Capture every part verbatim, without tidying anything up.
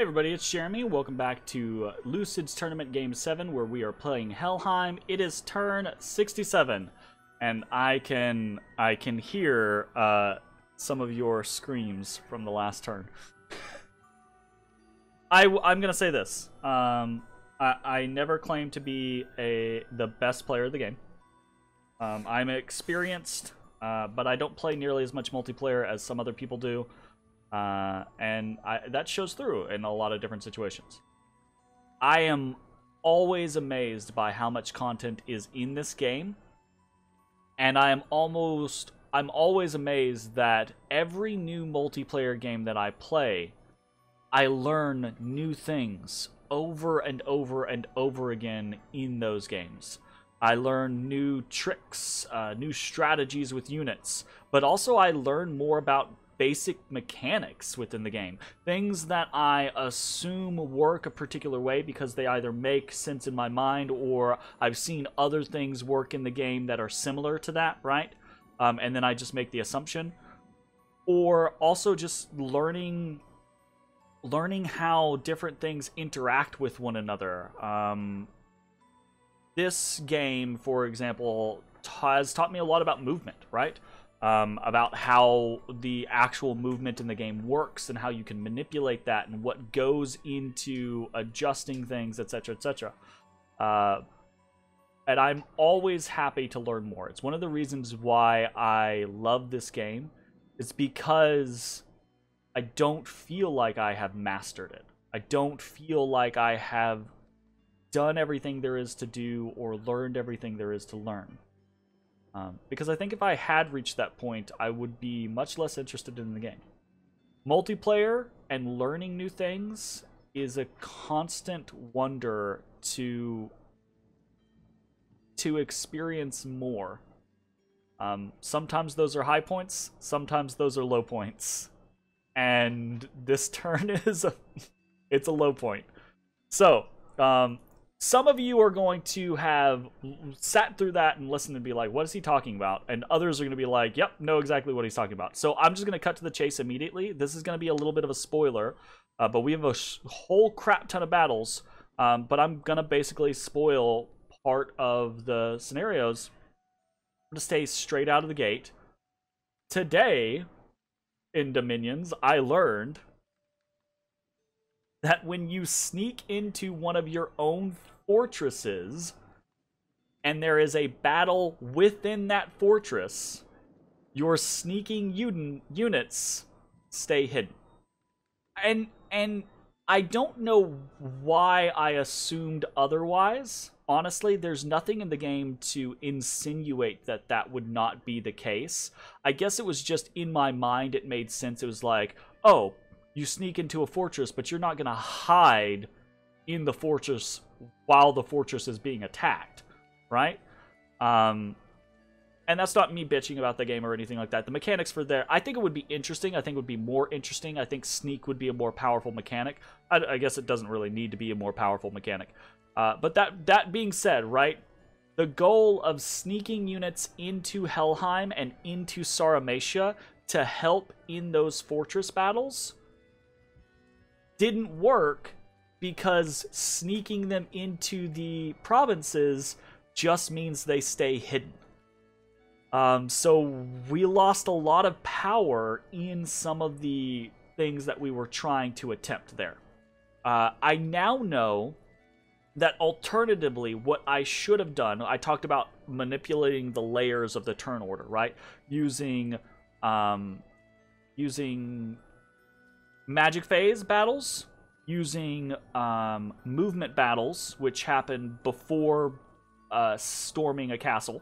Hey everybody, it's Jeremy. Welcome back to Lucid's Tournament Game seven, where we are playing Helheim. It is turn sixty-seven, and I can I can hear uh, some of your screams from the last turn. I, I'm gonna say this. Um, I, I never claimed to be a the best player of the game. Um, I'm experienced, uh, but I don't play nearly as much multiplayer as some other people do. Uh, and I, that shows through in a lot of different situations. I am always amazed by how much content is in this game, and I am almost, I'm always amazed that every new multiplayer game that I play, I learn new things over and over and over again in those games. I learn new tricks, uh, new strategies with units, but also I learn more about basic mechanics within the game. Things that I assume work a particular way because they either make sense in my mind or I've seen other things work in the game that are similar to that, right? Um, and then I just make the assumption. Or also just learning learning how different things interact with one another. Um, this game, for example, has taught me a lot about movement, right? Um, about how the actual movement in the game works and how you can manipulate that and what goes into adjusting things, et cetera, et cetera. Uh, and I'm always happy to learn more. It's one of the reasons why I love this game. It's because I don't feel like I have mastered it. I don't feel like I have done everything there is to do or learned everything there is to learn. Um, because I think if I had reached that point, I would be much less interested in the game. Multiplayer and learning new things is a constant wonder to to experience more. Um, sometimes those are high points, sometimes those are low points, and this turn is a it's a low point. So. Um, Some of you are going to have sat through that and listened and be like, what is he talking about? And others are going to be like, yep, know exactly what he's talking about. So I'm just going to cut to the chase immediately. This is going to be a little bit of a spoiler, uh, but we have a sh whole crap ton of battles. Um, but I'm going to basically spoil part of the scenarios. I'm going to stay straight out of the gate. Today, in Dominions, I learned that when you sneak into one of your own fortresses and there is a battle within that fortress, your sneaking un units stay hidden. And and I don't know why I assumed otherwise. Honestly, there's nothing in the game to insinuate that that would not be the case. I guess it was just in my mind it made sense. It was like, oh, you sneak into a fortress, but you're not going to hide in the fortress while the fortress is being attacked, right? Um, and that's not me bitching about the game or anything like that. The mechanics for there, I think it would be interesting. I think it would be more interesting. I think sneak would be a more powerful mechanic. I, I guess it doesn't really need to be a more powerful mechanic. Uh, but that, that being said, right, the goal of sneaking units into Helheim and into Saramacia to help in those fortress battles didn't work because sneaking them into the provinces just means they stay hidden. Um, so we lost a lot of power in some of the things that we were trying to attempt there. Uh, I now know that alternatively what I should have done, I talked about manipulating the layers of the turn order, right? Using, um, using... magic phase battles, using um, movement battles, which happen before uh, storming a castle,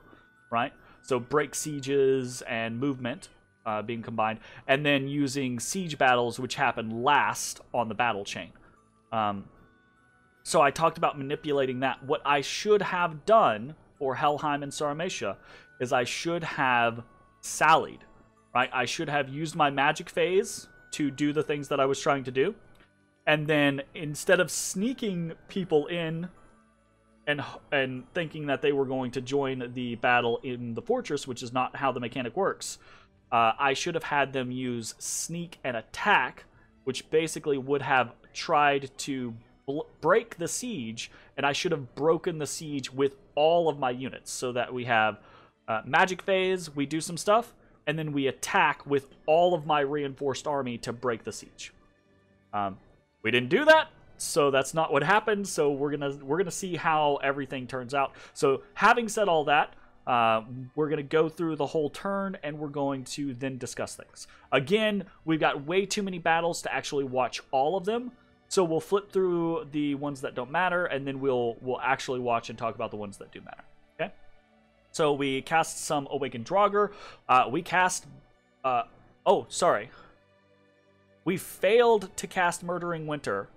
right? So break sieges and movement uh, being combined, and then using siege battles, which happen last on the battle chain. Um, so I talked about manipulating that. What I should have done for Helheim and Sarmacia is I should have sallied, right? I should have used my magic phase to do the things that I was trying to do. And then instead of sneaking people in and and thinking that they were going to join the battle in the fortress, which is not how the mechanic works, uh, I should have had them use sneak and attack, which basically would have tried to bl break the siege, and I should have broken the siege with all of my units so that we have uh, magic phase, we do some stuff, and then we attack with all of my reinforced army to break the siege. Um, we didn't do that, so that's not what happened. So we're gonna we're gonna see how everything turns out. So having said all that, Uh, we're going to go through the whole turn, and we're going to then discuss things. Again, we've got way too many battles to actually watch all of them, so we'll flip through the ones that don't matter, and then we'll we'll actually watch and talk about the ones that do matter. Okay? So we cast some Awakened Draugr. Uh, we cast... Uh, oh, sorry. We failed to cast Murdering Winter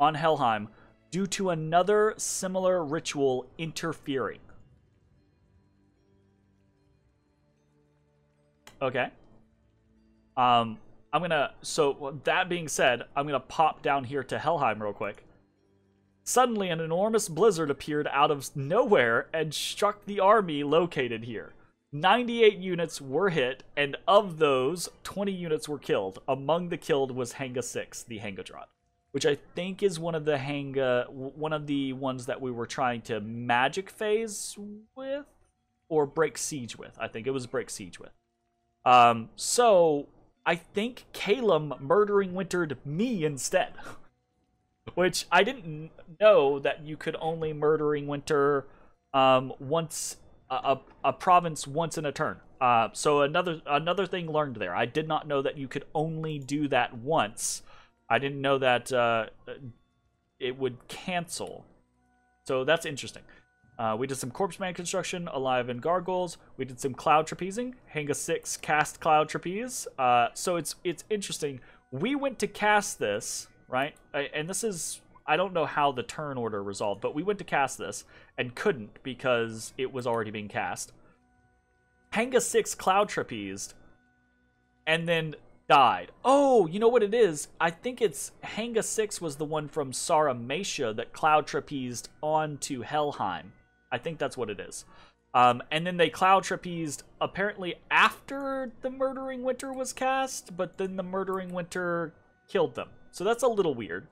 on Helheim due to another similar ritual interfering. Okay. Um, I'm gonna... So, that being said, I'm gonna pop down here to Helheim real quick. Suddenly, an enormous blizzard appeared out of nowhere and struck the army located here. ninety-eight units were hit, and of those, twenty units were killed. Among the killed was Hanga six, the Hangadraught, which I think is one of the Hanga... one of the ones that we were trying to magic phase with? Or break siege with. I think it was break siege with. Um, so, I think Kalem Murdering Wintered me instead. Which, I didn't know that you could only Murdering Winter um, once, a, a, a province once in a turn. Uh, so, another another thing learned there. I did not know that you could only do that once. I didn't know that uh, it would cancel. So, that's interesting. Uh, we did some Corpse Man Construction, Alive and Gargoyles. We did some Cloud Trapezing. Hanga six cast Cloud Trapeze. Uh, so it's it's interesting. We went to cast this, right? And this is... I don't know how the turn order resolved, but we went to cast this and couldn't because it was already being cast. Hanga six Cloud Trapezed and then died. Oh, you know what it is? I think it's... Hanga six was the one from Saramacia that Cloud Trapezed onto Helheim. I think that's what it is. Um, and then they Cloud Trapezed apparently after the Murdering Winter was cast, but then the Murdering Winter killed them. So that's a little weird.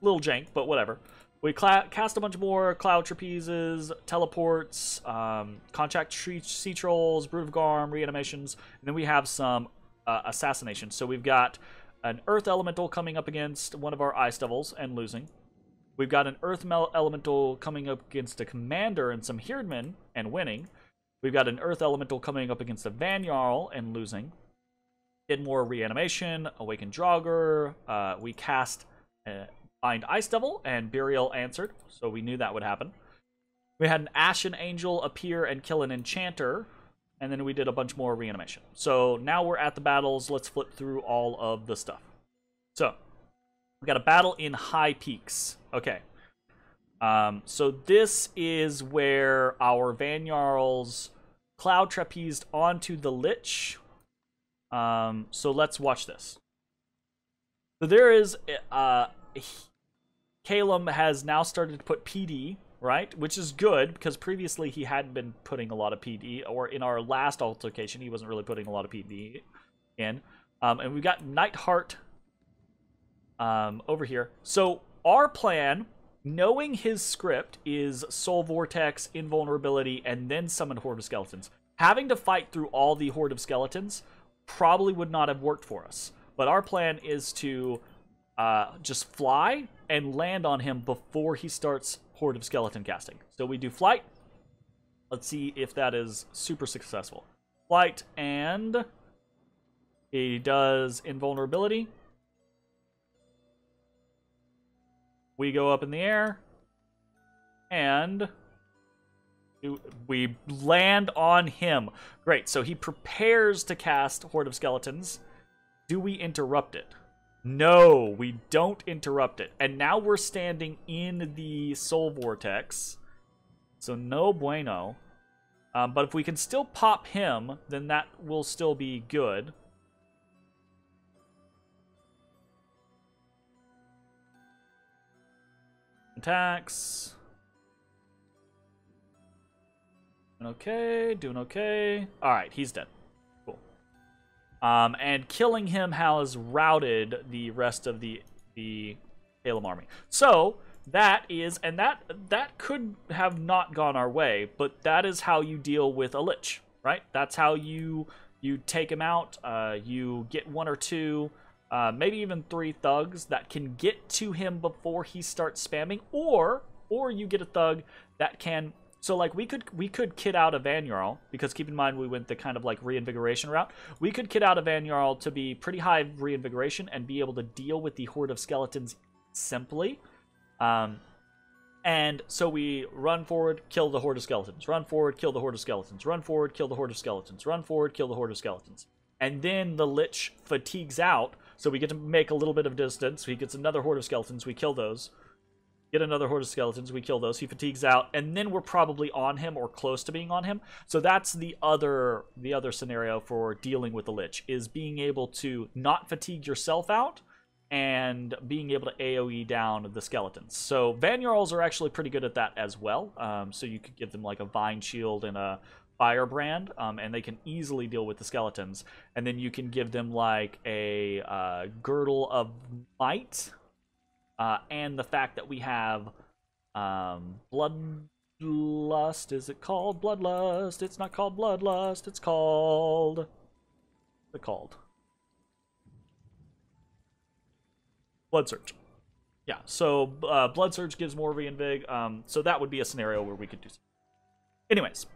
Little jank, but whatever. We cast a bunch more Cloud Trapezes, Teleports, um, Contract Sea Trolls, Brood of Garm, Reanimations, and then we have some uh, Assassinations. So we've got an Earth Elemental coming up against one of our Ice Devils and losing. We've got an Earth Elemental coming up against a Commander and some Herdmen and winning. We've got an Earth Elemental coming up against a Vanyarl and losing. Did more Reanimation, Awakened Draugr. Uh, we cast uh, Bind Ice Devil and Burial answered, so we knew that would happen. We had an Ashen Angel appear and kill an Enchanter, and then we did a bunch more Reanimation. So now we're at the battles. Let's flip through all of the stuff. So... we got a battle in High Peaks. Okay. Um, so this is where our Vanyarls Cloud Trapezed onto the Lich. Um, so let's watch this. So there is... Uh, Kalem has now started to put P D, right? Which is good, because previously he hadn't been putting a lot of P D. Or in our last altercation, he wasn't really putting a lot of P D in. Um, and we've got Nightheart... Um, over here. So our plan, knowing his script, is Soul Vortex, Invulnerability, and then summon Horde of Skeletons. Having to fight through all the Horde of Skeletons probably would not have worked for us. But our plan is to uh, just fly and land on him before he starts Horde of Skeleton casting. So we do flight. Let's see if that is super successful. Flight, and he does Invulnerability. We go up in the air, and we land on him. Great, so he prepares to cast Horde of Skeletons. Do we interrupt it? No, we don't interrupt it. And now we're standing in the Soul Vortex, so no bueno. Um, but if we can still pop him, then that will still be good. Attacks. Okay, doing okay. Alright, he's dead. Cool. Um, and killing him has routed the rest of the the Kalem army. So that is, and that that could have not gone our way, but that is how you deal with a Lich, right? That's how you you take him out. Uh, you get one or two, uh, maybe even three thugs that can get to him before he starts spamming, or or you get a thug that can. So like we could we could kit out a Vanyarl, because keep in mind we went the kind of like reinvigoration route. We could kit out a Vanyarl to be pretty high reinvigoration and be able to deal with the Horde of Skeletons simply. Um, and so we run forward, kill the Horde of Skeletons, run forward, kill the Horde of Skeletons, run forward, kill the Horde of Skeletons, run forward, kill the Horde of Skeletons. And then the Lich fatigues out, so we get to make a little bit of distance. He gets another Horde of Skeletons, we kill those. Get another Horde of Skeletons, we kill those, he fatigues out, and then we're probably on him or close to being on him. So that's the other the other scenario for dealing with the Lich, is being able to not fatigue yourself out and being able to AoE down the skeletons. So Vanyarls are actually pretty good at that as well. Um, so you could give them like a Vine Shield and a Firebrand, um, and they can easily deal with the skeletons. And then you can give them like a uh, Girdle of Might. Uh, and the fact that we have um, Bloodlust, is it called Bloodlust? It's not called Bloodlust, it's called... What's it called? Blood Surge. Yeah, so uh, Blood Surge gives more reinvig, um, so that would be a scenario where we could do something. Anyways,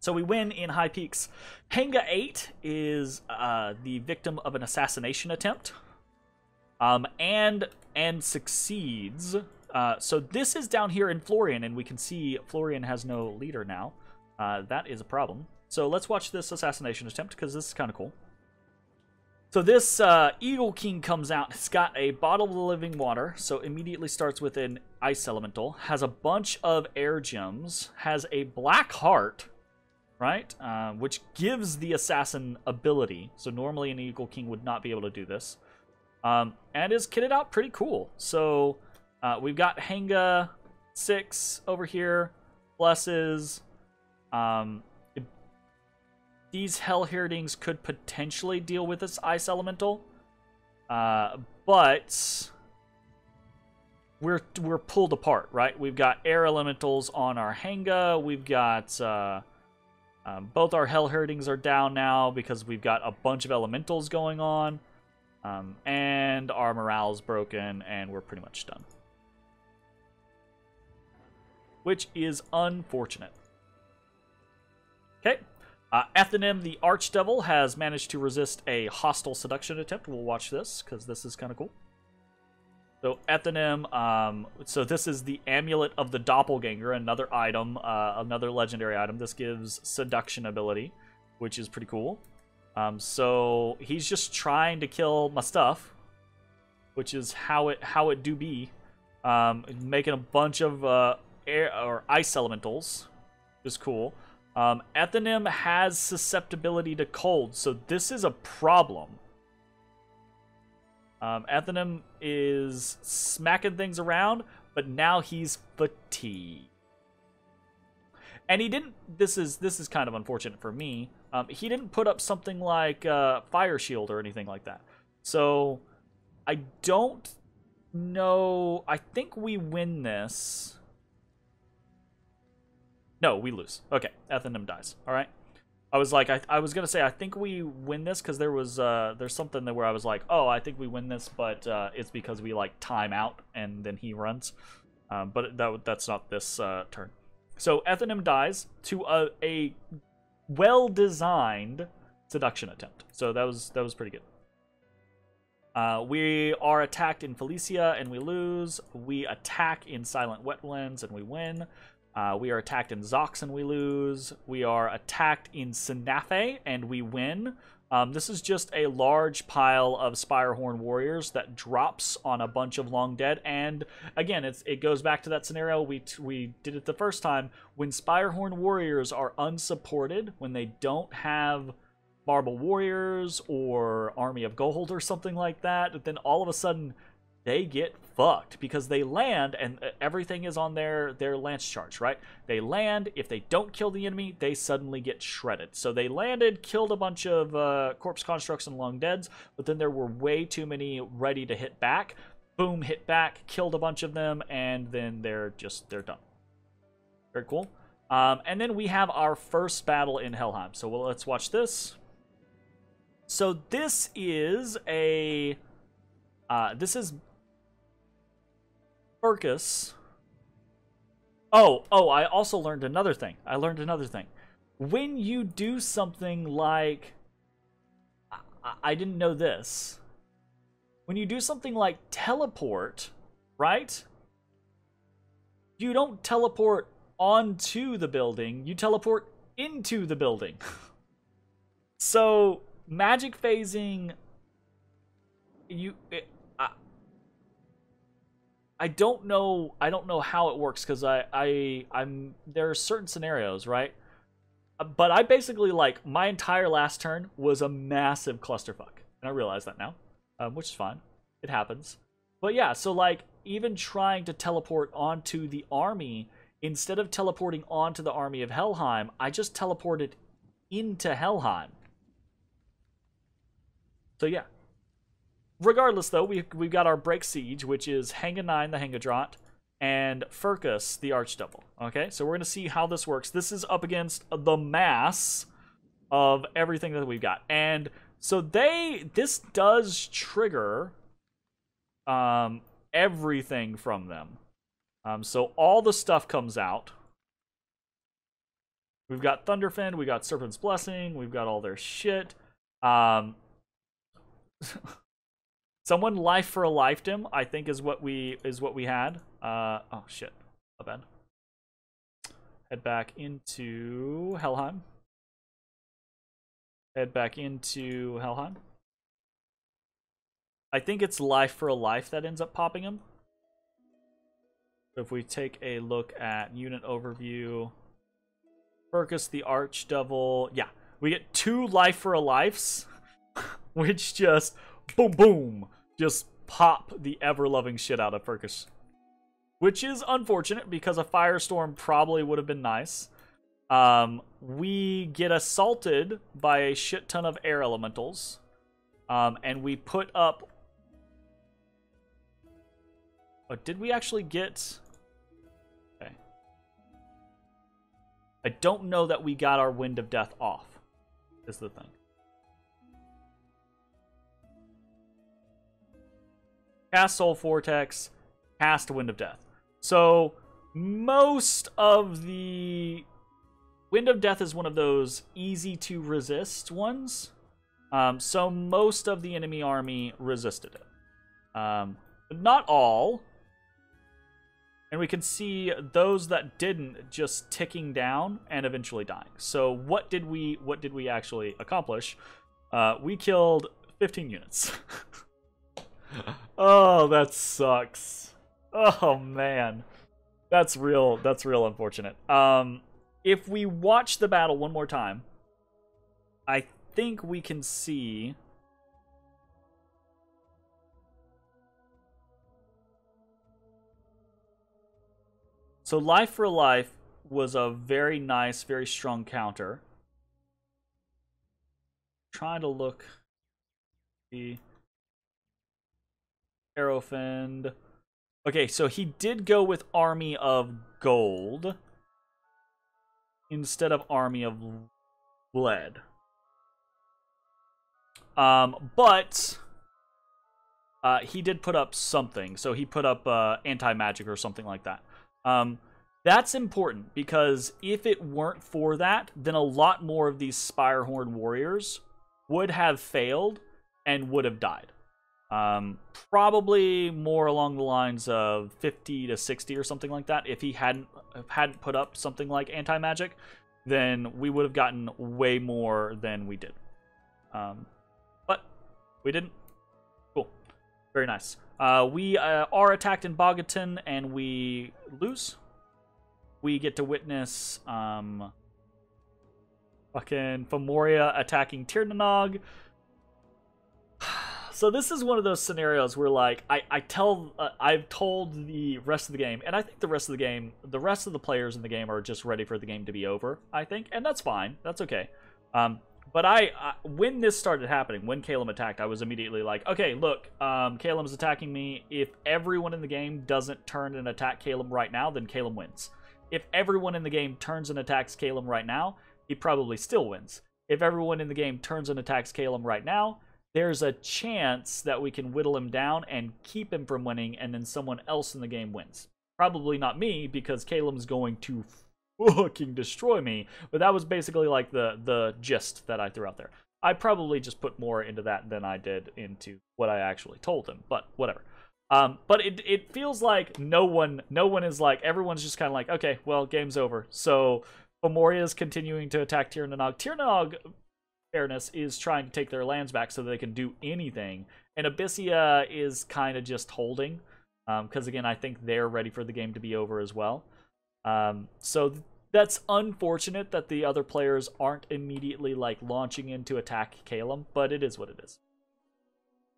so we win in High Peaks. Hanga eight is uh, the victim of an assassination attempt. Um, and and succeeds. Uh, so this is down here in Florian, and we can see Florian has no leader now. Uh, that is a problem. So let's watch this assassination attempt, because this is kind of cool. So this uh, Eagle King comes out. It's got a bottle of living water, so immediately starts with an ice elemental. Has a bunch of air gems. Has a black heart, right? Uh, which gives the assassin ability. So normally an Eagle King would not be able to do this. Um, and is kitted out pretty cool. So uh, we've got Hanga six over here, pluses. Um, it, these Hellherdings could potentially deal with this Ice Elemental, uh, but we're we're pulled apart, right? We've got Air Elementals on our Hanga. We've got uh, um, both our Hellherdings are down now because we've got a bunch of Elementals going on. Um, and our morale's broken, and we're pretty much done. Which is unfortunate. Okay. Uh, Ethonym, the Archdevil, has managed to resist a hostile seduction attempt. We'll watch this, because this is kind of cool. So, Ethonym, um, so this is the Amulet of the Doppelganger, another item, uh, another legendary item. This gives Seduction ability, which is pretty cool. Um, so he's just trying to kill my stuff, which is how it how it do be, um, making a bunch of uh, air or ice elementals, is cool. Um, Ethonym has susceptibility to cold, so this is a problem. Um, Ethonym is smacking things around, but now he's fatigued. And he didn't. This is this is kind of unfortunate for me. Um, he didn't put up something like uh, Fire Shield or anything like that. So I don't know. I think we win this. No, we lose. Okay, Ethonym dies. All right. I was like, I, I was gonna say, I think we win this because there was uh, there's something that where I was like, oh, I think we win this, but uh, it's because we like time out and then he runs. Um, but that that's not this uh, turn. So Ethonym dies to a, a well-designed seduction attempt. So that was that was pretty good. Uh, we are attacked in Felicia and we lose. We attack in Silent Wetlands and we win. Uh, we are attacked in Zox and we lose. We are attacked in Sinafe and we win. Um, this is just a large pile of Spirehorn Warriors that drops on a bunch of long dead. And again, it's, it goes back to that scenario we, t we did it the first time. When Spirehorn Warriors are unsupported, when they don't have Marble Warriors or Army of Gold or something like that, then all of a sudden they get fucked because they land and everything is on their, their lance charge, right? They land. If they don't kill the enemy, they suddenly get shredded. So they landed, killed a bunch of uh, corpse constructs and long deads, but then there were way too many ready to hit back. boom, hit back, killed a bunch of them, and then they're just, they're done. Very cool. Um, and then we have our first battle in Helheim. So we'll, let's watch this. So this is a... Uh, this is... Furcus. Oh, oh, I also learned another thing. I learned another thing. When you do something like... I, I didn't know this. When you do something like teleport, right? You don't teleport onto the building. You teleport into the building. So... magic phasing, you it, I, I don't know I don't know how it works, because I, I I'm there are certain scenarios, right? But I basically, like, my entire last turn was a massive clusterfuck, and I realize that now, um, which is fine, it happens. But yeah, so like even trying to teleport onto the army, instead of teleporting onto the army of Helheim, I just teleported into Helheim. So yeah, regardless though, we, we've got our break siege, which is Hanga nine, the Hangadraught, and Furcus, the Archdevil. Okay, so we're going to see how this works. This is up against the mass of everything that we've got. And so they, this does trigger um, everything from them. Um, so all the stuff comes out. We've got Thunderfin, we've got Serpent's Blessing, we've got all their shit. Um... Someone life for a lifetime, I think, is what we is what we had. Uh, oh shit, my bad. Head back into Helheim. Head back into Helheim. I think it's life for a life that ends up popping him. If we take a look at unit overview, Furcus the Archdevil. Yeah, we get two life for a lifes. Which just, boom, boom, just pop the ever-loving shit out of Furcus. Which is unfortunate, because a Firestorm probably would have been nice. Um, we get assaulted by a shit ton of air elementals. Um, and we put up... Oh, did we actually get... Okay. I don't know that we got our Wind of Death off, is the thing. Cast Soul Vortex, cast Wind of Death. So most of the... Wind of Death is one of those easy to resist ones. Um, so most of the enemy army resisted it. Um, but not all. And we can see those that didn't just ticking down and eventually dying. So what did we, what did we actually accomplish? Uh, we killed fifteen units. Oh, that sucks. Oh man, that's real that's real unfortunate. Um if we watch the battle one more time, I think we can see so life for life was a very nice, very strong counter. Trying to look the Arrowfend. Okay, so he did go with Army of Gold instead of Army of Lead. Um, but uh, he did put up something. So he put up uh, anti-magic or something like that. Um, that's important, because if it weren't for that, then a lot more of these Spirehorn Warriors would have failed and would have died. Um, probably more along the lines of fifty to sixty or something like that. If he hadn't hadn't put up something like anti-magic, then we would have gotten way more than we did. Um, but we didn't. Cool. Very nice. Uh, we uh, are attacked in Bogotan and we lose. We get to witness um, fucking Fomoria attacking Tir na nOg. So this is one of those scenarios where, like, I, I tell, uh, I've told the rest of the game, and I think the rest of the game, the rest of the players in the game are just ready for the game to be over, I think. And that's fine. That's okay. Um, But I, I, when this started happening, when Kalem attacked, I was immediately like, okay, look, um, Kalem's attacking me. If everyone in the game doesn't turn and attack Kalem right now, then Kalem wins. If everyone in the game turns and attacks Kalem right now, he probably still wins. If everyone in the game turns and attacks Kalem right now, there's a chance that we can whittle him down and keep him from winning, and then someone else in the game wins. Probably not me, because Kalem's going to fucking destroy me, but that was basically like the, the gist that I threw out there. I probably just put more into that than I did into what I actually told him, but whatever. Um, but it, it feels like no one, no one is like, everyone's just kind of like, okay, well, game's over. So Fomoria is continuing to attack Tir na nOg. Tir na nOg, fairness, is trying to take their lands back so they can do anything. And Abyssia is kind of just holding, because um, again, I think they're ready for the game to be over as well. Um, so th that's unfortunate that the other players aren't immediately like launching in to attack Kalem, but it is what it is.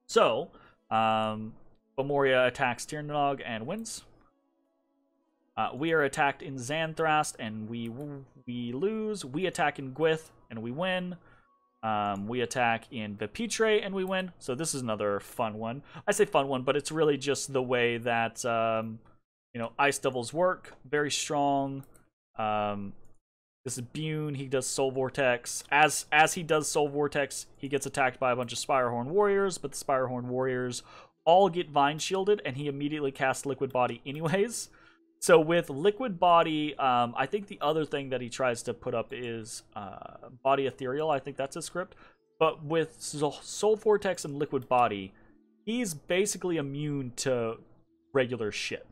So, um, Fomoria attacks Tir na nOg and wins. Uh, we are attacked in Xantharast and we we lose. We attack in Gwith and we win. Um, we attack in Vipitre and we win. So this is another fun one. I say fun one, but it's really just the way that um, you know, Ice Devils work. Very strong. Um, this is Bune. He does Soul Vortex. As as he does Soul Vortex, he gets attacked by a bunch of Spirehorn Warriors, but the Spirehorn Warriors all get Vine Shielded, and he immediately casts Liquid Body anyways. So with Liquid Body, um, I think the other thing that he tries to put up is uh, Body Ethereal. I think that's a script. But with Soul Vortex and Liquid Body, he's basically immune to regular shit.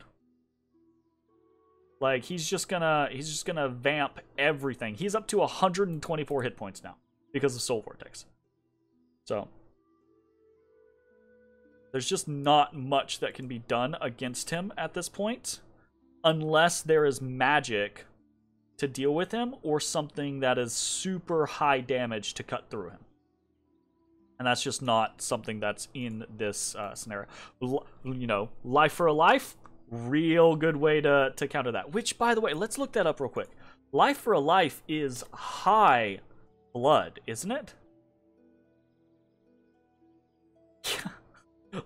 Like, he's just gonna he's just gonna vamp everything. He's up to one hundred twenty-four hit points now because of Soul Vortex. So there's just not much that can be done against him at this point, unless there is magic to deal with him or something that is super high damage to cut through him. And that's just not something that's in this uh, scenario. L you know, life for a life, real good way to, to counter that. Which, by the way, let's look that up real quick. Life for a life is high blood, isn't it?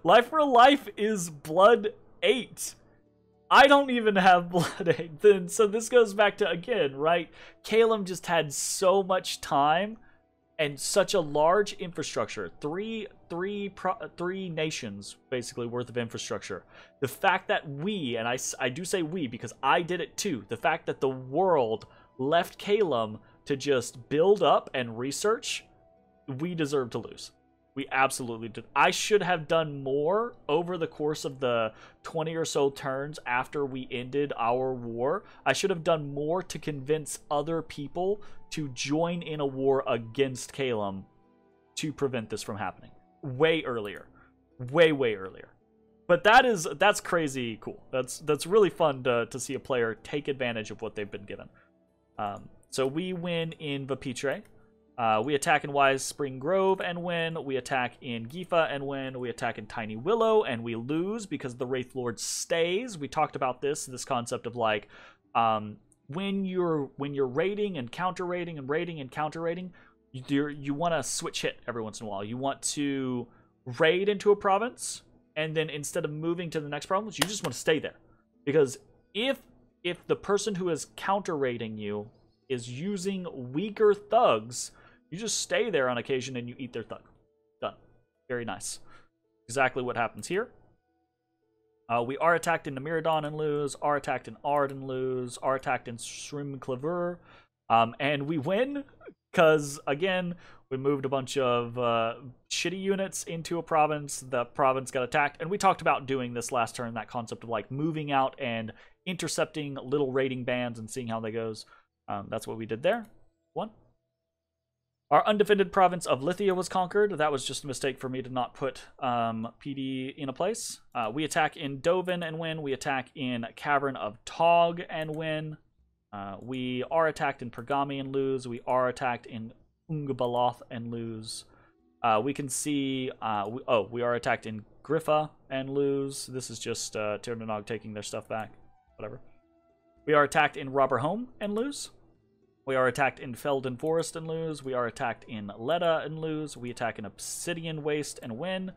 Life for a life is blood eight. I don't even have blood eight then, so this goes back to, again, right? Kalem just had so much time and such a large infrastructure. Three, three, pro, three nations, basically, worth of infrastructure. The fact that we, and I, I do say we because I did it too, the fact that the world left Kalem to just build up and research, we deserve to lose. We absolutely did. I should have done more over the course of the twenty or so turns after we ended our war. I should have done more to convince other people to join in a war against Kalem to prevent this from happening. Way earlier. Way, way earlier. But that is, that's crazy cool. That's that's really fun to, to see a player take advantage of what they've been given. Um, so we win in Vipitre. Uh, we attack in Wise Spring Grove and win. We attack in Gifa and win. We attack in Tiny Willow and we lose because the Wraith Lord stays. We talked about this, this concept of like, um, when you're when you're raiding and counter raiding and raiding and counter raiding, you you want to switch hit every once in a while. You want to raid into a province and then instead of moving to the next province, you just want to stay there, because if if the person who is counter raiding you is using weaker thugs, you just stay there on occasion and you eat their thug. Done. Very nice. Exactly what happens here. Uh, we are attacked in Namiridon and lose. Are attacked in Ard and lose. Are attacked in Shrimklavur. Um, and we win because, again, we moved a bunch of uh, shitty units into a province. The province got attacked. And we talked about doing this last turn, that concept of like moving out and intercepting little raiding bands and seeing how they goes. Um, that's what we did there. One. Our undefended province of Lithia was conquered. That was just a mistake for me to not put um, P D in a place. Uh, we attack in Dovin and win. We attack in Cavern of Tog and win. Uh, we are attacked in Pergami and lose. We are attacked in Ungbaloth and lose. Uh, we can see... Uh, we, oh, we are attacked in Griffa and lose. This is just uh, Tir na nOg taking their stuff back. Whatever. We are attacked in Robberholm and lose. We are attacked in Felden Forest and lose. We are attacked in Leda and lose. We attack in Obsidian Waste and win.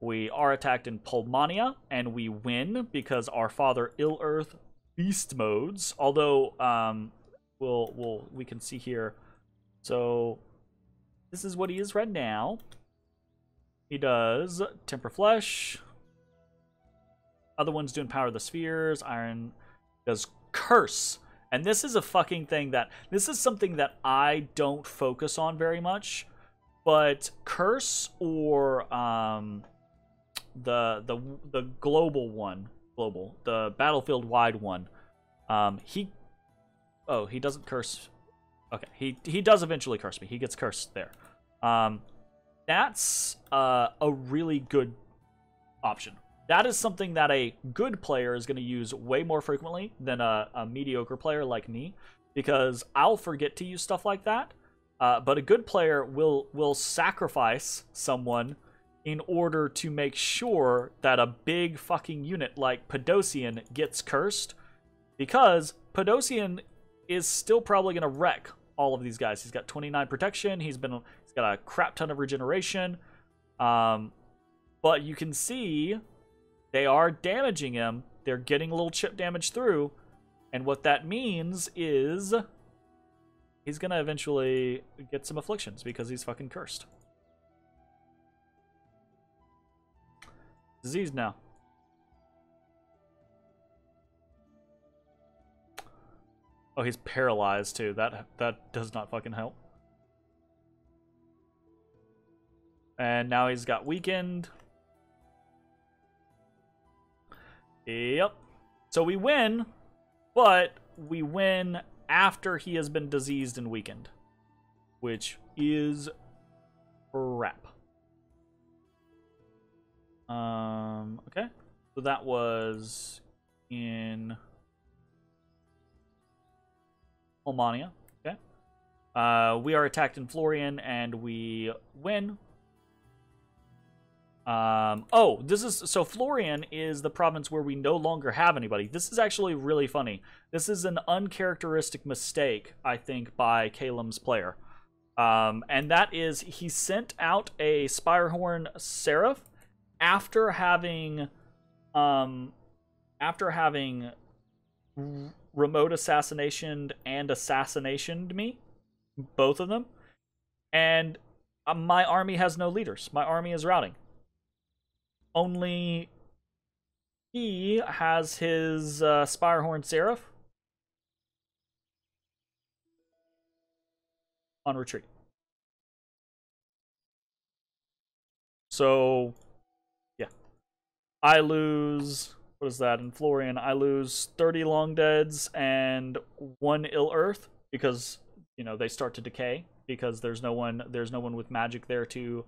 We are attacked in Pulmonia and we win because our father Ill Earth beast modes. Although um, we'll we'll we can see here. So this is what he is right now. He does Temper Flesh. Other one's doing Power of the Spheres. Iron does Curse. And this is a fucking thing that... This is something that I don't focus on very much. But Curse or um, the, the the global one. Global. The battlefield-wide one. Um, he... Oh, he doesn't curse... Okay, he, he does eventually curse me. He gets cursed there. Um, that's uh, a really good option. That is something that a good player is going to use way more frequently than a, a mediocre player like me, because I'll forget to use stuff like that. Uh, but a good player will will sacrifice someone in order to make sure that a big fucking unit like Podosian gets cursed, because Podosian is still probably going to wreck all of these guys. He's got twenty-nine protection. He's been he's got a crap ton of regeneration, um, but you can see. They are damaging him. They're getting a little chip damage through. And what that means is he's going to eventually get some afflictions because he's fucking cursed. Disease now. Oh, he's paralyzed too. That that does not fucking help. And now he's got weakened. Yep. So we win, but we win after he has been diseased and weakened, which is crap. Um, okay. So that was in Pulmonia. Okay. Uh, we are attacked in Florian and we win. Um, oh, this is, so Florian is the province where we no longer have anybody. This is actually really funny. This is an uncharacteristic mistake, I think, by Kalem's player. Um, and that is he sent out a Spirehorn Seraph after having, um, after having remote assassinationed and assassinationed me, both of them. And uh, my army has no leaders. My army is routing. Only he has his uh, Spirehorn Seraph on retreat. So, yeah. I lose, what is that in Florian? I lose thirty Long Deads and one Ill Earth because, you know, they start to decay because there's no one, there's no one with magic there to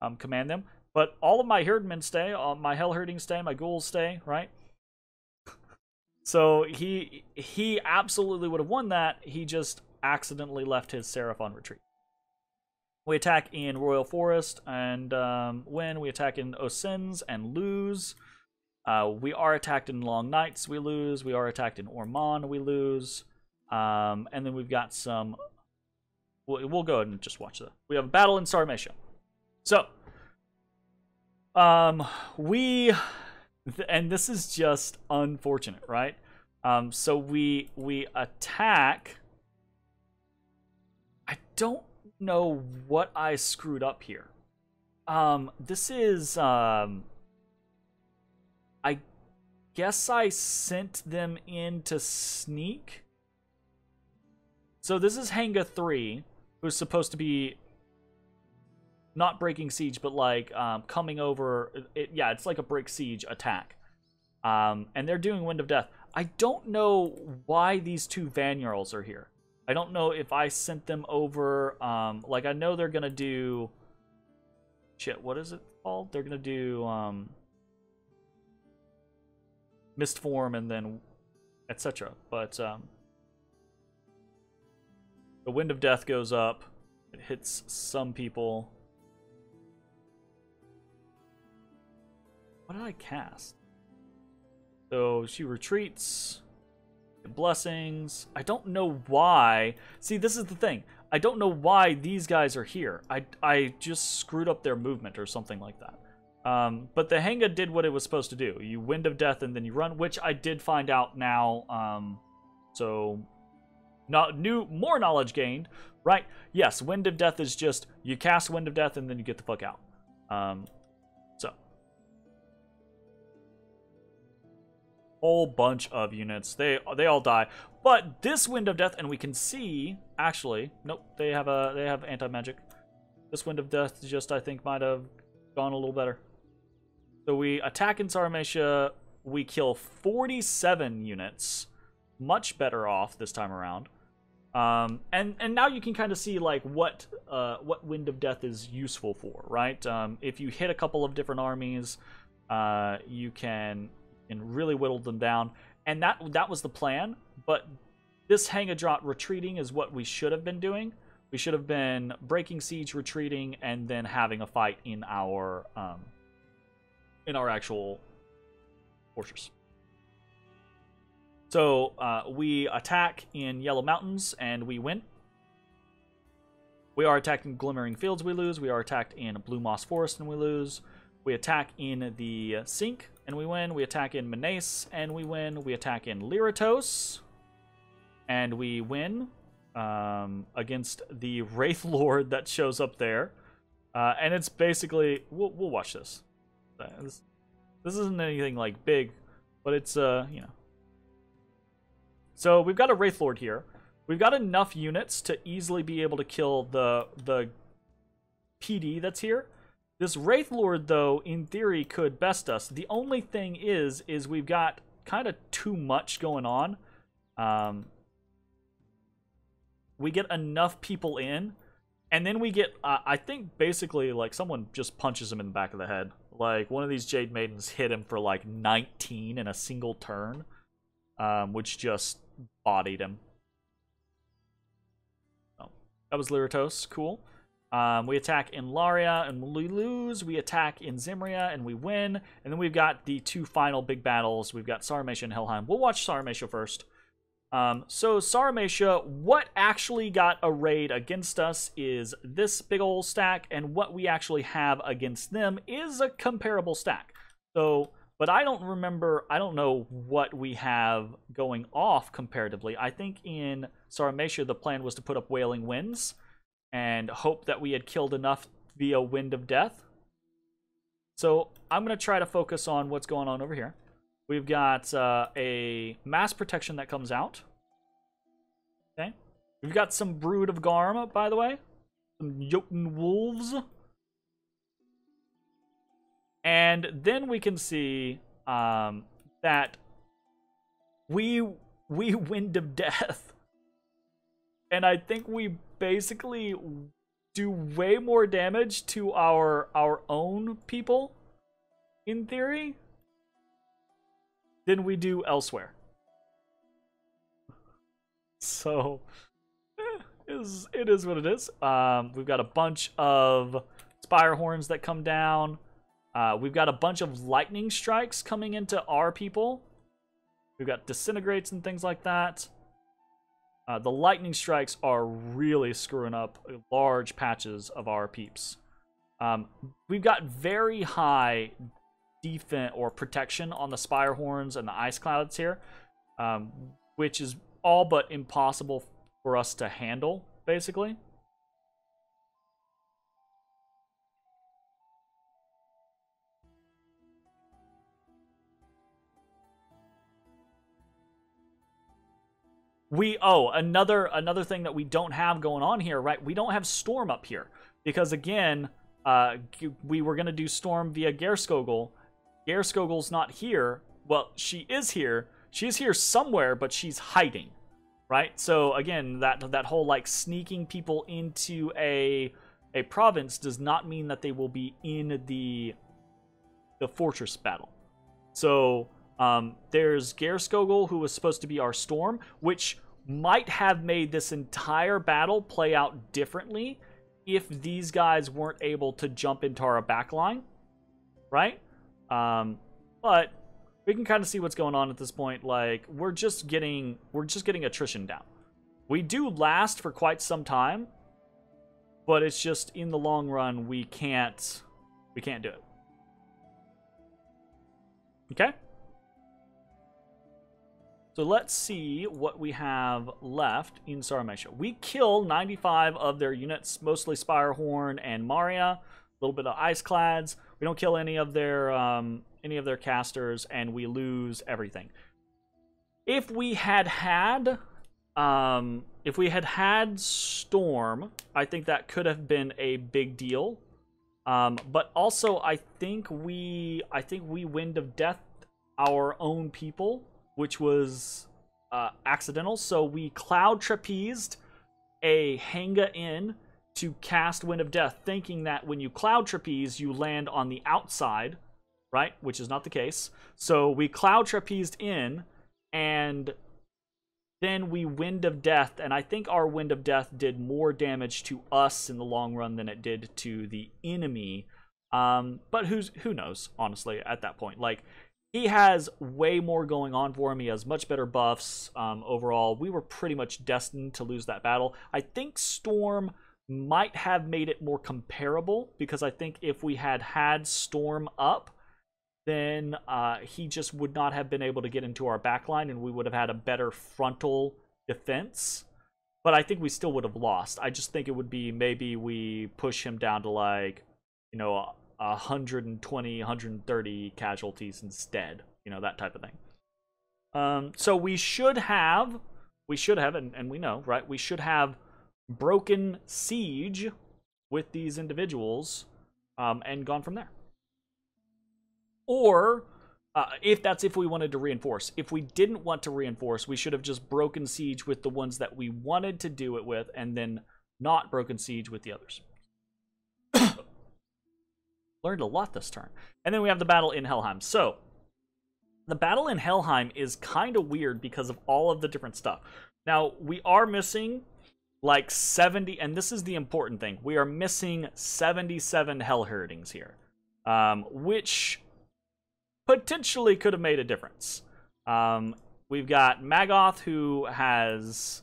um, command them. But all of my herdmen stay, all my Hellherdings stay, my ghouls stay, right? So he he absolutely would have won that. He just accidentally left his Seraph on retreat. We attack in Royal Forest and um, win. We attack in Osins and lose. Uh, we are attacked in Long Nights. We lose. We are attacked in Orman. We lose. Um, and then we've got some... We'll, we'll go ahead and just watch that. We have a battle in Sarmatia. So... Um, we, and this is just unfortunate, right? Um, so we, we attack. I don't know what I screwed up here. Um, this is, um, I guess I sent them in to sneak. So this is Hanga three, who's supposed to be not breaking siege, but like um, coming over. It, yeah, it's like a break siege attack. Um, and they're doing Wind of Death. I don't know why these two Vanyarls are here. I don't know if I sent them over. Um, like, I know they're going to do... Shit, what is it called? They're going to do um, Mistform and then et cetera. But um, the Wind of Death goes up. It hits some people. What did I cast? So she retreats. Blessings. I don't know why. See, this is the thing. I don't know why these guys are here. I, I just screwed up their movement or something like that. Um, but the Hanga did what it was supposed to do. You Wind of Death and then you run, which I did find out now. Um, so, not new, more knowledge gained, right? Yes, Wind of Death is just you cast Wind of Death and then you get the fuck out. Um, so, whole bunch of units. They they all die. But this Wind of Death, and we can see actually, nope, they have a they have anti-magic. This Wind of Death just I think might have gone a little better. So we attack in Sarmatia, we kill forty-seven units. Much better off this time around. Um, and, and now you can kind of see like what uh, what Wind of Death is useful for, right? Um, if you hit a couple of different armies, uh, you can, can really whittle them down. And that, that was the plan, but this Hangadraught retreating is what we should have been doing. We should have been breaking siege, retreating, and then having a fight in our um, in our actual fortress. So uh, we attack in Yellow Mountains and we win. We are attacked in Glimmering Fields, we lose. We are attacked in Blue Moss Forest and we lose. We attack in the Sink and we win. We attack in Menace and we win. We attack in Lyratos and we win. Um, against the Wraith Lord that shows up there, uh, and it's basically we'll we'll watch this. This this isn't anything like big, but it's uh you know. So we've got a Wraith Lord here. We've got enough units to easily be able to kill the the P D that's here. This Wraith Lord though, in theory, could best us. The only thing is, is we've got kind of too much going on. Um. We get enough people in, and then we get, uh, I think basically, like, someone just punches him in the back of the head. Like, one of these Jade Maidens hit him for, like, nineteen in a single turn, um, which just bodied him. Oh, that was Lyratos. Cool. Um, we attack in Laria, and we lose. We attack in Zimria, and we win. And then we've got the two final big battles. We've got Sarmatia and Helheim. We'll watch Sarmatia first. Um, so Sarmatia, what actually got arrayed against us is this big old stack, and what we actually have against them is a comparable stack. So, but I don't remember, I don't know what we have going off comparatively. I think in Sarmatia the plan was to put up Wailing Winds and hope that we had killed enough via Wind of Death. So I'm going to try to focus on what's going on over here. We've got uh, a mass protection that comes out. Okay. We've got some Brood of Garm, by the way. Some Jotun Wolves. And then we can see um, that we, we Wind of Death. And I think we basically do way more damage to our, our own people, in theory, than we do elsewhere. So, eh, it, is, it is what it is. Um, we've got a bunch of Spirehorns that come down. Uh, we've got a bunch of lightning strikes coming into our people. We've got disintegrates and things like that. Uh, the lightning strikes are really screwing up large patches of our peeps. Um, we've got very high defense or protection on the Spirehorns and the Ice Clouds here, um, which is all but impossible for us to handle, basically. We oh another another thing that we don't have going on here, right? We don't have Storm up here because again, uh, we were gonna do Storm via Gerskogul. Gerskogul's not here. Well, she is here. She's here somewhere, but she's hiding, right? So again, that that whole like sneaking people into a a province does not mean that they will be in the the fortress battle. So um, there's Gerskogul, who was supposed to be our Storm, which might have made this entire battle play out differently if these guys weren't able to jump into our backline, right? Um, but we can kind of see what's going on at this point. Like, we're just getting we're just getting attrition down. We do last for quite some time, but it's just in the long run we can't we can't do it. Okay. So let's see what we have left in Saramacia. We kill ninety-five of their units, mostly Spirehorn and Maria, a little bit of Iceclads. We don't kill any of their um, any of their casters, and we lose everything. If we had had, um, if we had had Storm, I think that could have been a big deal. Um, but also, I think we, I think we Wind of Death our own people, which was uh, accidental. So we Cloud Trapezed a Hanga in to cast Wind of Death, thinking that when you Cloud Trapeze, you land on the outside, right? Which is not the case. So we Cloud Trapezed in, and then we Wind of Death, and I think our Wind of Death did more damage to us in the long run than it did to the enemy. Um, but who's who knows, honestly, at that point. Like, he has way more going on for him. He has much better buffs um, overall. We were pretty much destined to lose that battle. I think Storm might have made it more comparable, because I think if we had had Storm up, then uh, he just would not have been able to get into our backline, and we would have had a better frontal defense. But I think we still would have lost. I just think it would be maybe we push him down to, like, you know, one hundred twenty, one hundred thirty casualties instead, you know, that type of thing. Um, so we should have, we should have, and, and we know, right? We should have broken siege with these individuals um, and gone from there. Or uh, if that's if we wanted to reinforce. If we didn't want to reinforce, we should have just broken siege with the ones that we wanted to do it with, and then not broken siege with the others. Learned a lot this turn. And then we have the battle in Helheim. So, the battle in Helheim is kind of weird because of all of the different stuff. Now, we are missing like seventy, and this is the important thing. We are missing seventy-seven Hellherdings here, um, which potentially could have made a difference. Um, we've got Magoth, who has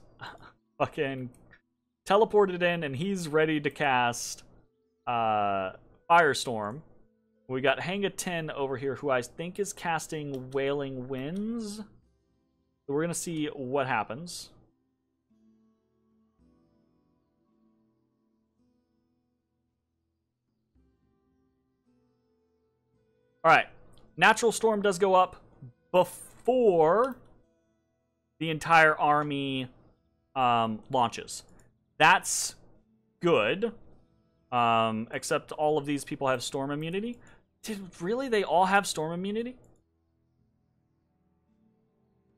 fucking teleported in, and he's ready to cast... Uh, Firestorm. We got Hanga ten over here, who I think is casting Wailing Winds. So we're going to see what happens. Alright. Natural Storm does go up before the entire army um, launches. That's good. Um, except all of these people have storm immunity. Did really they all have storm immunity?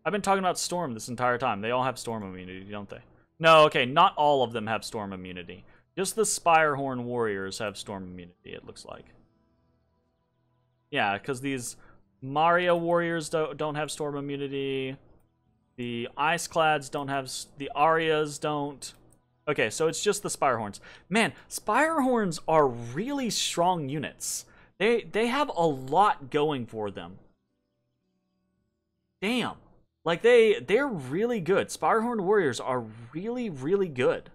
I've been talking about storm this entire time. They all have storm immunity, don't they? No, okay, not all of them have storm immunity. Just the Spirehorn Warriors have storm immunity, it looks like. Yeah, because these Maria Warriors don't, don't have storm immunity. The Iceclads don't have... The Arias don't... Okay, so it's just the Spirehorns. Man, Spirehorns are really strong units. They they have a lot going for them. Damn. Like, they, they're really good. Spirehorn Warriors are really, really good.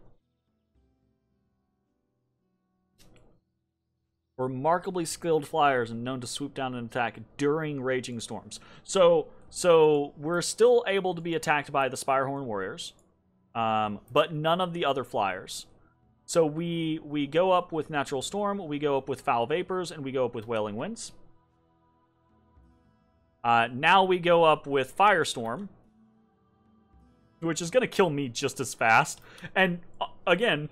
Remarkably skilled flyers and known to swoop down and attack during raging storms. So, so we're still able to be attacked by the Spirehorn Warriors. Um, but none of the other flyers. So we we go up with Natural Storm, we go up with Foul Vapors, and we go up with Wailing Winds. Uh, now we go up with Firestorm, which is going to kill me just as fast. And uh, again,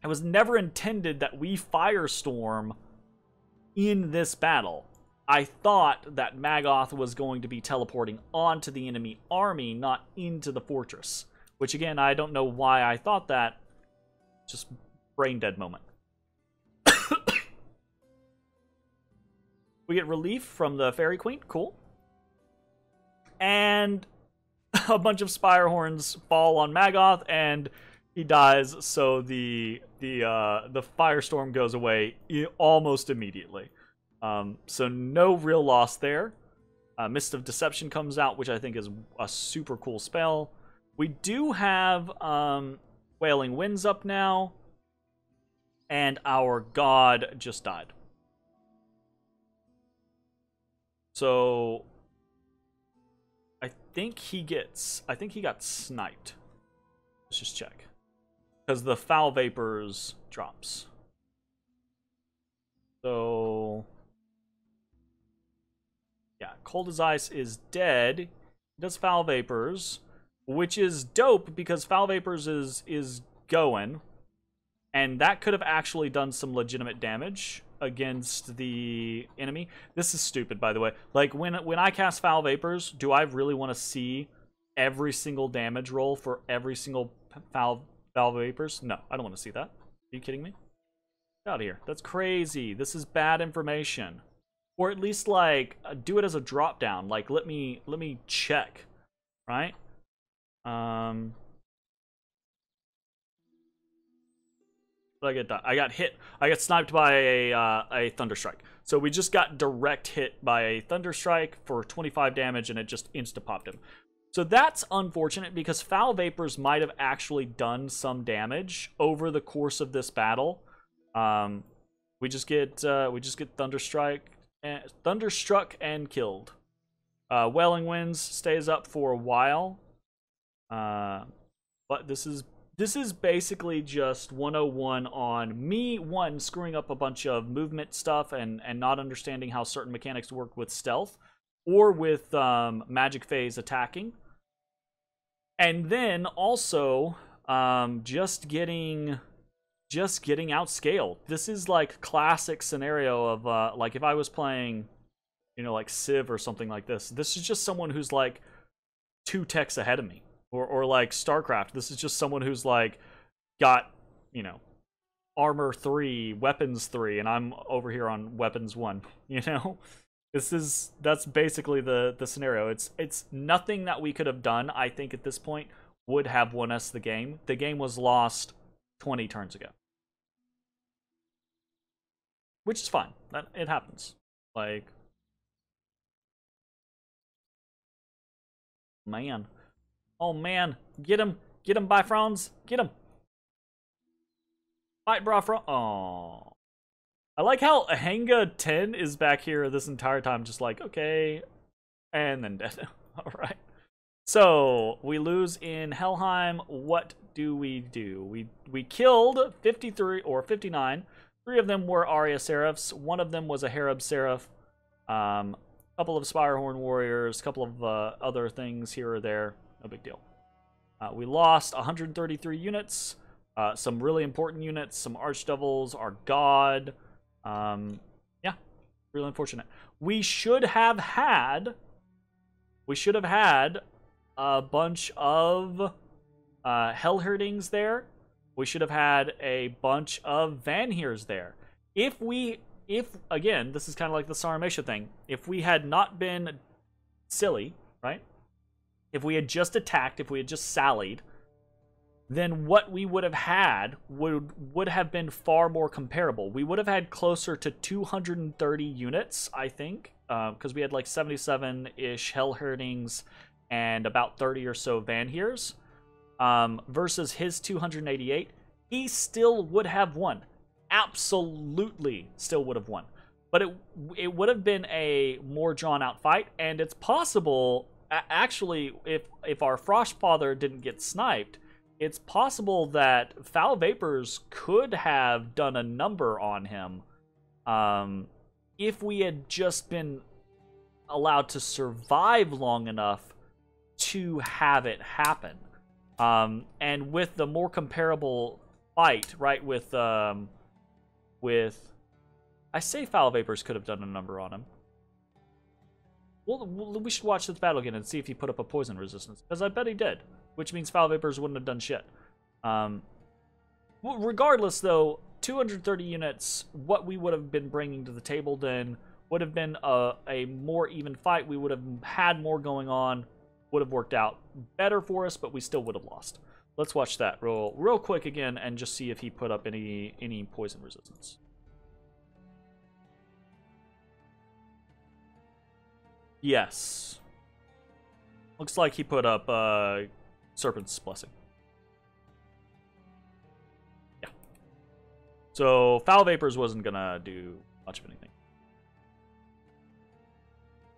it was never intended that we Firestorm in this battle. I thought that Magoth was going to be teleporting onto the enemy army, not into the fortress. Which, again, I don't know why I thought that. Just brain dead moment. We get relief from the Fairy Queen. Cool. And a bunch of Spirehorns fall on Magoth, and he dies. So the the uh, the Firestorm goes away almost immediately. Um, so no real loss there. Uh, Mist of Deception comes out, which I think is a super cool spell. We do have um, Wailing Winds up now. And our god just died. So I think he gets I think he got sniped. Let's just check. Because the Foul Vapors drops. So yeah, Cold as Ice is dead. He does Foul Vapors, which is dope because Foul Vapors is is going. And that could have actually done some legitimate damage against the enemy. This is stupid, by the way. Like, when when I cast Foul Vapors, do I really want to see every single damage roll for every single Foul, foul Vapors? No, I don't want to see that. Are you kidding me? Get out of here. That's crazy. This is bad information. Or at least, like, do it as a drop down. Like, let me, let me check. Right? Um... I get that. I got hit. I got sniped by a, uh, a Thunder Strike. So we just got direct hit by a Thunder Strike for twenty-five damage, and it just insta-popped him. So that's unfortunate because Foul Vapors might have actually done some damage over the course of this battle. Um, we just get uh, we just get Thunder Strike, and, thunderstruck and killed. Uh, Wailing Winds stays up for a while, uh, but this is. This is basically just one oh one on me, one, screwing up a bunch of movement stuff and, and not understanding how certain mechanics work with stealth or with um, magic phase attacking. And then also um, just getting just getting outscaled. This is like classic scenario of uh, like if I was playing, you know, like Civ or something like this. This is just someone who's like two techs ahead of me. Or, or like StarCraft, this is just someone who's like got, you know, armor three, weapons three, and I'm over here on weapons one. You know, this is that's basically the the scenario. It's it's nothing that we could have done. I think at this point would have won us the game. The game was lost twenty turns ago, which is fine. That it happens. Like, man. Oh man, get him, get him by Franz, get him. Fight bra Franz, aww. I like how Hanga ten is back here this entire time, just like, okay, and then dead. All right. So, we lose in Helheim. What do we do? We we killed fifty-three or fifty-nine. Three of them were Arya Seraphs. One of them was a Cherub Seraph. Um, a couple of Spirehorn Warriors, a couple of uh, other things here or there. No big deal. Uh, we lost one hundred thirty-three units, uh, some really important units, some Archdevils, our god. Um, yeah, really unfortunate. We should have had, we should have had a bunch of uh, Hellherdings there. We should have had a bunch of Vanhirs there. If we, if again, this is kind of like the Sarmacia thing. If we had not been silly, right? If we had just attacked, if we had just sallied, then what we would have had would would have been far more comparable. We would have had closer to two hundred thirty units, I think, because uh, we had like seventy-seven-ish Hellherdings and about thirty or so Vanhirs um, versus his two hundred eighty-eight. He still would have won. Absolutely still would have won. But it, it would have been a more drawn-out fight, and it's possible... Actually, if if our Frostfather didn't get sniped, it's possible that Foul Vapors could have done a number on him um, if we had just been allowed to survive long enough to have it happen. Um, and with the more comparable fight, right, with... Um, with I say Foul Vapors could have done a number on him. Well, we should watch this battle again and see if he put up a poison resistance. Because I bet he did. Which means Foul Vapors wouldn't have done shit. Um, well, regardless, though, two hundred thirty units, what we would have been bringing to the table then would have been a, a more even fight. We would have had more going on. Would have worked out better for us, but we still would have lost. Let's watch that real, real quick again and just see if he put up any, any poison resistance. Yes. Looks like he put up uh, Serpent's Blessing. Yeah. So Foul Vapors wasn't gonna do much of anything.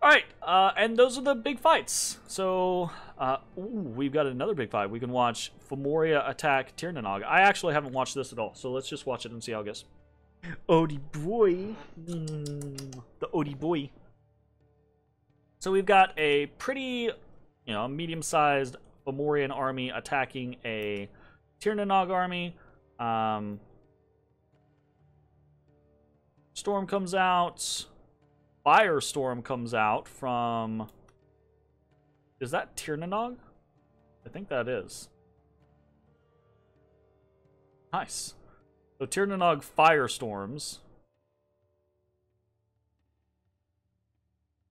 Alright, uh, and those are the big fights. So, uh, ooh, we've got another big fight. We can watch Fomoria attack Tir na nOg. I actually haven't watched this at all, so let's just watch it and see how it goes. Odie boy. Mm, the Odie boy. So we've got a pretty, you know, medium-sized Fomorian army attacking a Tir na nOg army. Um, Storm comes out. Firestorm comes out from... Is that Tir na nOg? I think that is. Nice. So Tir na nOg Firestorms.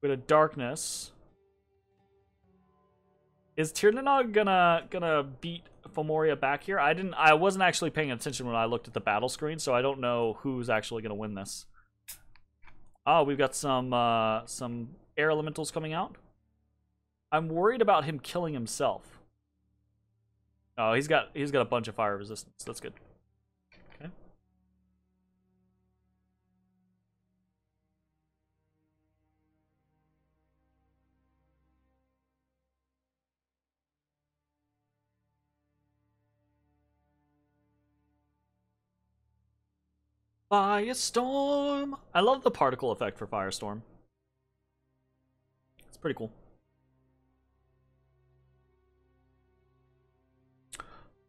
Bit of Darkness. Is Tir na nOg gonna gonna beat Fomoria back here? I didn't. I wasn't actually paying attention when I looked at the battle screen, so I don't know who's actually gonna win this. Oh, we've got some uh, some air elementals coming out. I'm worried about him killing himself. Oh, he's got he's got a bunch of fire resistance. That's good. Okay. Firestorm! I love the particle effect for Firestorm. It's pretty cool.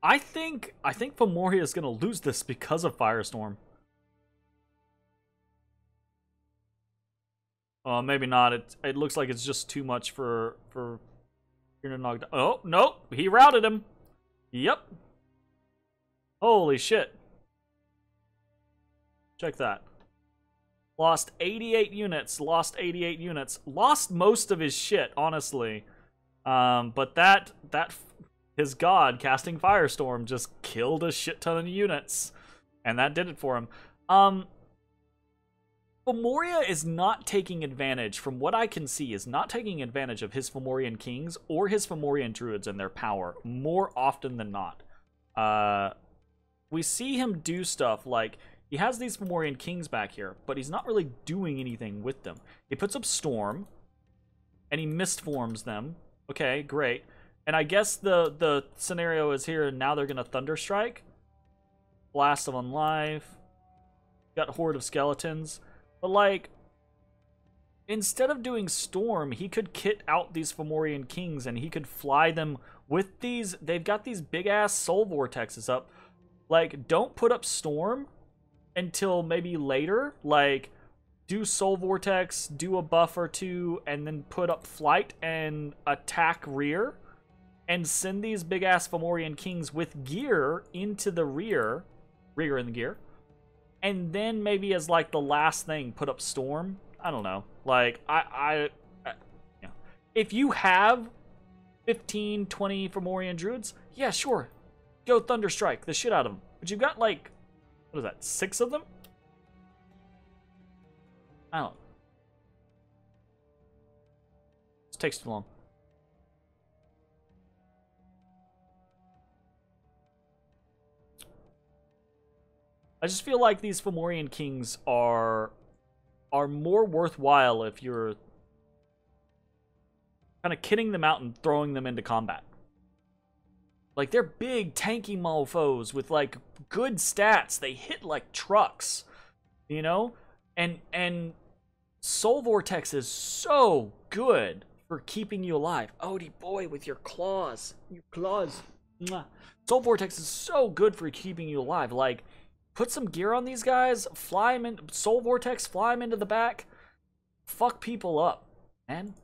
I think I think Fomoria is gonna lose this because of Firestorm. Oh, uh, maybe not. It it looks like it's just too much for for Tir na nOg. Oh no, he routed him. Yep. Holy shit. Check that. Lost eighty-eight units. Lost eighty-eight units. Lost most of his shit, honestly. Um, but that that his god casting Firestorm just killed a shit ton of units, and that did it for him. Um, Fomoria is not taking advantage, from what I can see, is not taking advantage of his Fomorian kings or his Fomorian druids and their power more often than not. Uh, we see him do stuff like. He has these Fomorian kings back here, but he's not really doing anything with them. He puts up Storm, and he mistforms them. Okay, great. And I guess the, the scenario is here, and now they're going to Thunder Strike. Blast them on life. Got Horde of Skeletons. But, like, instead of doing Storm, he could kit out these Fomorian kings, and he could fly them with these... They've got these big-ass Soul Vortexes up. Like, don't put up Storm... until maybe later, like, do Soul Vortex, do a buff or two, and then put up Flight and attack rear, and send these big-ass Fomorian kings with gear into the rear, rear in the gear, and then maybe as, like, the last thing, put up Storm. I don't know. Like, I... I, I yeah. If you have fifteen, twenty Fomorian druids, yeah, sure. Go Thunderstrike the shit out of them. But you've got, like... What is that, six of them? I don't know. This takes too long. I just feel like these Fomorian kings are are more worthwhile if you're kind of kidding them out and throwing them into combat. Like, they're big, tanky mofos with, like, good stats. They hit like trucks, you know? And and Soul Vortex is so good for keeping you alive. Odie boy, with your claws. Your claws. Mwah. Soul Vortex is so good for keeping you alive. Like, put some gear on these guys. Fly them in. Soul Vortex, fly them into the back. Fuck people up, man.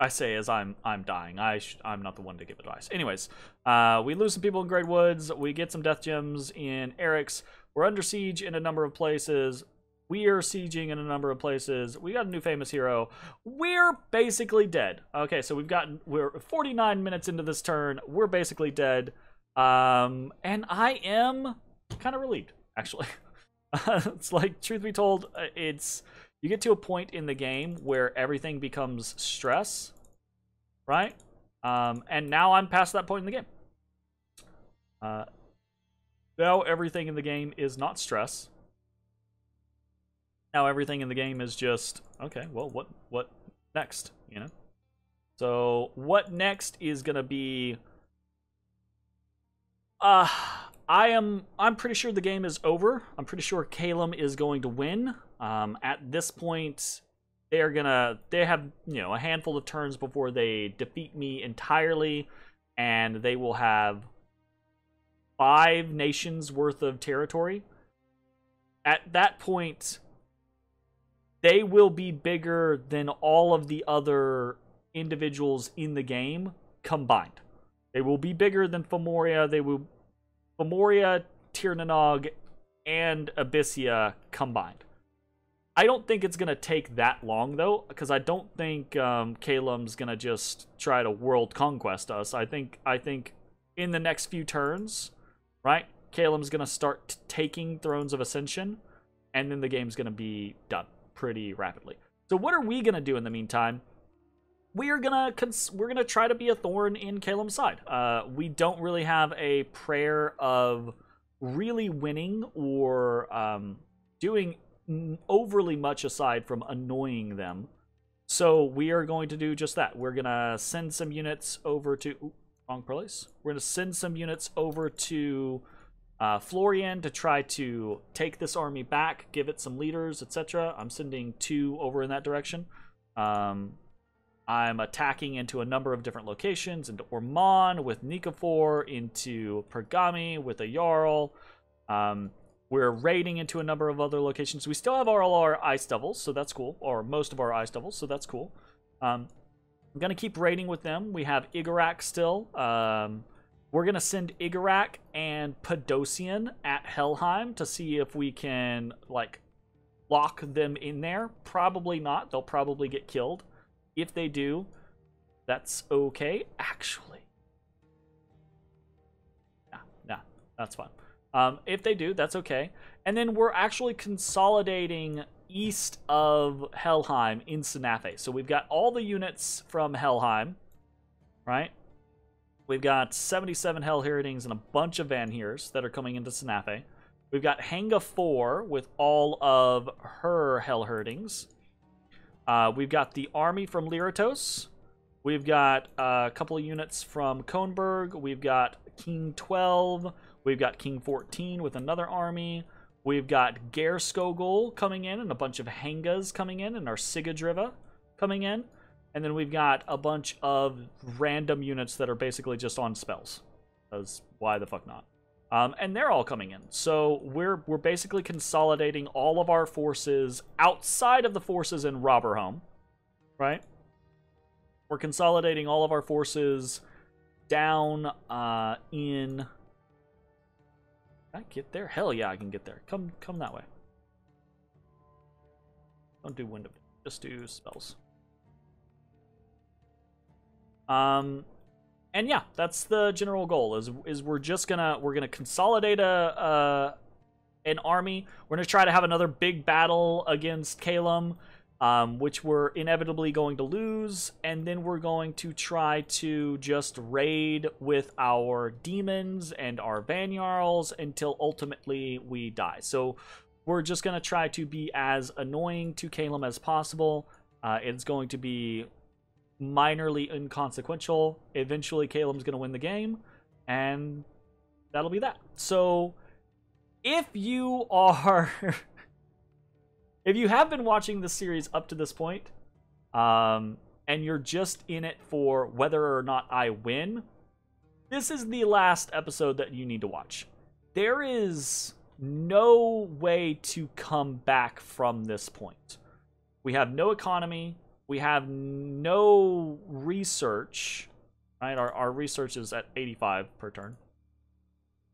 I say as I'm I'm dying. I sh I'm not the one to give advice. Anyways, uh, we lose some people in Great Woods. We get some death gems in Eric's. We're under siege in a number of places. We're sieging in a number of places. We got a new famous hero. We're basically dead. Okay, so we've gotten we're forty-nine minutes into this turn. We're basically dead. Um, and I am kind of relieved, actually. It's like, truth be told, it's. You get to a point in the game where everything becomes stress, right? Um, and now I'm past that point in the game. Uh, now everything in the game is not stress. Now everything in the game is just, okay, well, what what next, you know? So what next is going to be... Uh, I am, I'm pretty sure the game is over. I'm pretty sure Kalem is going to win. Um, at this point, they are gonna, they have, you know, a handful of turns before they defeat me entirely, and they will have five nations worth of territory. At that point, they will be bigger than all of the other individuals in the game combined. They will be bigger than Fomoria. They will, Fomoria, Tir na nOg, and Abyssia combined. I don't think it's going to take that long, though, because I don't think um, Kalem's going to just try to world conquest us. I think I think in the next few turns, right, Kalem's going to start taking Thrones of Ascension, and then the game's going to be done pretty rapidly. So what are we going to do in the meantime? We are gonna cons we're gonna try to be a thorn in Kalem's side. Uh, we don't really have a prayer of really winning or um, doing overly much aside from annoying them. So we are going to do just that. We're gonna send some units over to ooh, wrong place. We're gonna send some units over to uh, Florian to try to take this army back, give it some leaders, et cetera. I'm sending two over in that direction. Um, I'm attacking into a number of different locations, into Orman with Nikifor, into Pergami with a Jarl. Um, we're raiding into a number of other locations. We still have all our Ice Devils, so that's cool, or most of our Ice Devils, so that's cool. Um, I'm going to keep raiding with them. We have Igorak still. Um, we're going to send Igorak and Podosian at Helheim to see if we can, like, lock them in there. Probably not. They'll probably get killed. If they do, that's okay. Actually, nah, nah, that's fine. Um, if they do, that's okay. And then we're actually consolidating east of Helheim in Sinathe. So we've got all the units from Helheim, right? We've got seventy-seven Hellherdings and a bunch of Vanhirs that are coming into Sinathe. We've got Hangadraught with all of her Hellherdings. Uh, we've got the army from Lyratos. We've got uh, a couple of units from Koneberg. We've got King twelve. We've got King fourteen with another army. We've got Gerskogul coming in and a bunch of Hangas coming in and our Sigadriva coming in. And then we've got a bunch of random units that are basically just on spells. Because why the fuck not? Um, and they're all coming in. So we're we're basically consolidating all of our forces outside of the forces in Robberhome, right? We're consolidating all of our forces down uh, in... Can I get there? Hell yeah, I can get there. Come come that way. Don't do Wind of Death. Just do spells. Um... And yeah, that's the general goal. Is is we're just gonna we're gonna consolidate a uh, an army. We're gonna try to have another big battle against Kalem, um, which we're inevitably going to lose. And then we're going to try to just raid with our demons and our Vanyarls until ultimately we die. So we're just gonna try to be as annoying to Kalem as possible. Uh, it's going to be minorly inconsequential. Eventually Kalem's gonna win the game, and that'll be that. So if you are if you have been watching this series up to this point, um and you're just in it for whether or not I win, this is the last episode that you need to watch. There is no way to come back from this point. We have no economy. We have no research, right? Our, our research is at eighty-five per turn.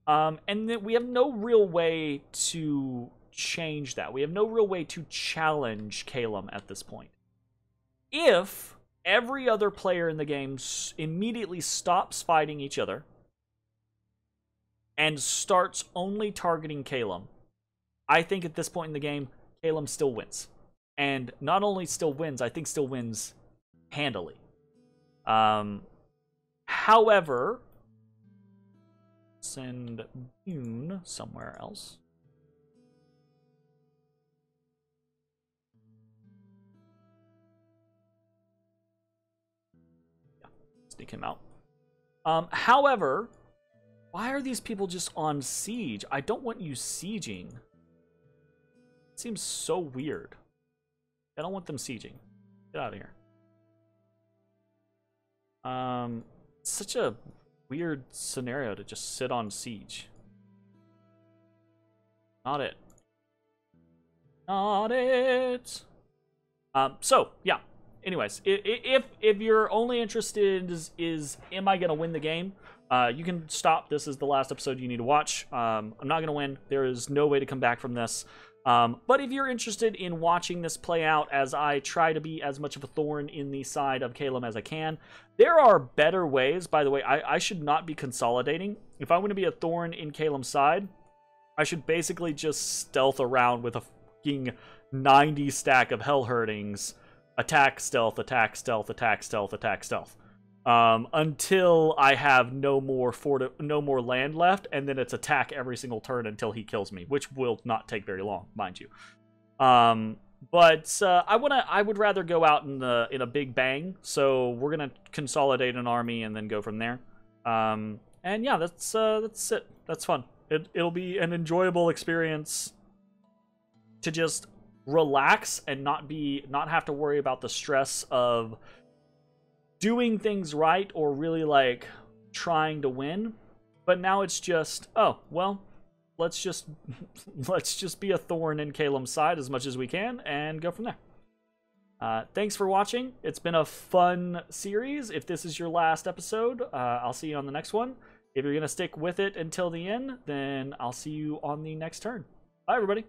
Um, and then we have no real way to change that. We have no real way to challenge Kalem at this point. If every other player in the game immediately stops fighting each other and starts only targeting Kalem, I think at this point in the game, Kalem still wins. and not only still wins, I think still wins handily. Um, however, send Boon somewhere else. Yeah, sneak him out. Um, however, why are these people just on siege? I don't want you sieging. It seems so weird. I don't want them sieging. Get out of here. Um, such a weird scenario to just sit on siege. Not it. Not it. Um, so, yeah. Anyways, if if your only interest is, is am I going to win the game, uh, you can stop. This is the last episode you need to watch. Um, I'm not going to win. There is no way to come back from this. Um, but if you're interested in watching this play out as I try to be as much of a thorn in the side of Kalem as I can, there are better ways. By the way, I, I should not be consolidating. If I want to be a thorn in Kalem's side, I should basically just stealth around with a fucking ninety stack of Hellherdings. Attack, stealth, attack, stealth, attack, stealth, attack, stealth. Um, until I have no more fort no more land left, and then it's attack every single turn until he kills me, which will not take very long, mind you. Um, but uh, I wanna I would rather go out in the in a big bang, so we're gonna consolidate an army and then go from there. Um, and yeah, that's uh, that's it. That's fun. It it'll be an enjoyable experience to just relax and not be not have to worry about the stress of doing things right or really like trying to win. But now it's just, oh well, let's just let's just be a thorn in Kalem's side as much as we can and go from there. Uh, thanks for watching. It's been a fun series. If this is your last episode, uh, I'll see you on the next one. If you're gonna stick with it until the end, then I'll see you on the next turn. Bye everybody.